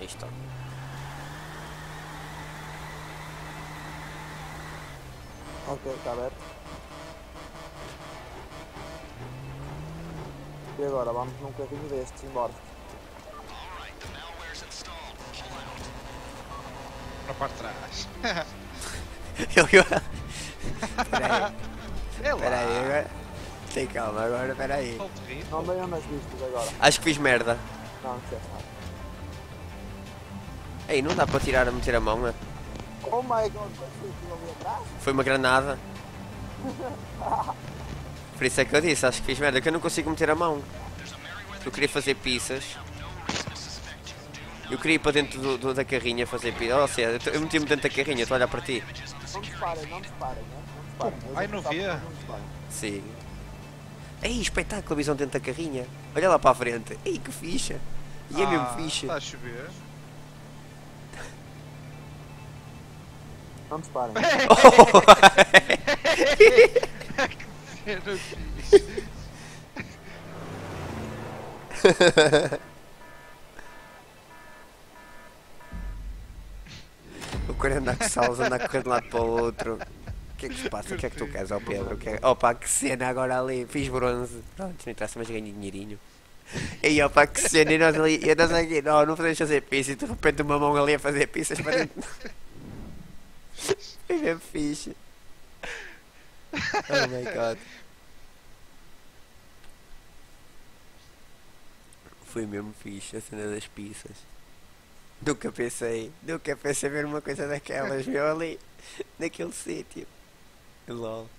Listo. Ok, está aberto. E agora vamos num carrinho destes, embora. Para trás. Peraí, agora. Tem calma, agora peraí. Não venham nas vistas agora. Acho que fiz merda. Não sei. Ei, não dá para tirar a meter a mão, é? Oh my god, foi uma granada. Por isso é que eu disse, acho que fiz merda, que eu não consigo meter a mão. Eu queria fazer pizzas. Eu queria ir para dentro da carrinha fazer pizza. Ou seja, eu meti-me dentro da carrinha, estou a olhar para ti. Não disparem, não disparem, não disparem. Ai, não via? Sim. Ei, espetáculo a visão dentro da carrinha. Olha lá para a frente. Ei, que ficha. E é mesmo ficha. Está a chover. Não disparem. O cara anda com salas, anda correndo de um lado para o outro. O que é que se passa? O que é que tu queres, ó Pedro? Que é... Opa, que cena agora ali. Fiz bronze. Pronto, não interessa, mas ganhei dinheirinho. E opa, que cena. E nós ali, e nós aqui, não podemos fazer pizza. E de repente uma mão ali a fazer pizzas para dentro. É mesmo fixe. Oh my god. Foi mesmo fixe a cena das pizzas. Nunca pensei ver uma coisa daquelas, meu, ali, naquele sítio. LOL.